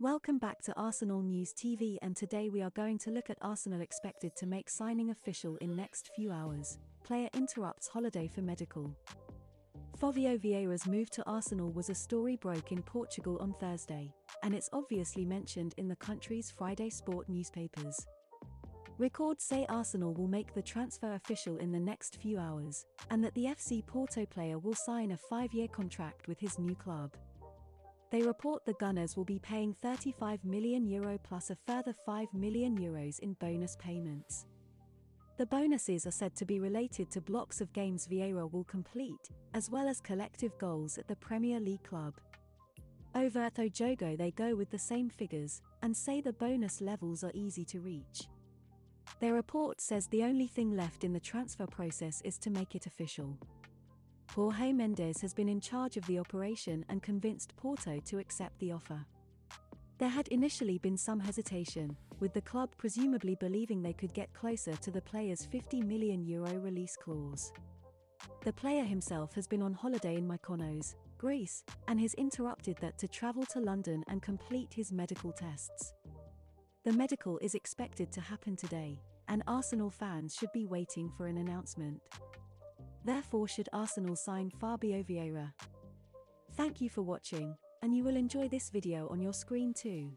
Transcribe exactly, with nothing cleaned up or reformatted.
Welcome back to Arsenal News T V, and today we are going to look at Arsenal expected to make signing official in next few hours. Player interrupts holiday for medical. Fábio Vieira's move to Arsenal was a story broke in Portugal on Thursday, and it's obviously mentioned in the country's Friday sport newspapers. Records say Arsenal will make the transfer official in the next few hours, and that the F C Porto player will sign a five-year contract with his new club. They report the Gunners will be paying thirty-five million euro plus a further five million euros in bonus payments. The bonuses are said to be related to blocks of games Vieira will complete, as well as collective goals at the Premier League club. Over at O Jogo they go with the same figures, and say the bonus levels are easy to reach. Their report says the only thing left in the transfer process is to make it official. Jorge Mendes has been in charge of the operation and convinced Porto to accept the offer. There had initially been some hesitation, with the club presumably believing they could get closer to the player's fifty million euro release clause. The player himself has been on holiday in Mykonos, Greece, and has interrupted that to travel to London and complete his medical tests. The medical is expected to happen today, and Arsenal fans should be waiting for an announcement. Therefore, should Arsenal sign Fábio Vieira? Thank you for watching, and you will enjoy this video on your screen too.